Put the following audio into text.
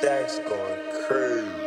Stacks going crazy.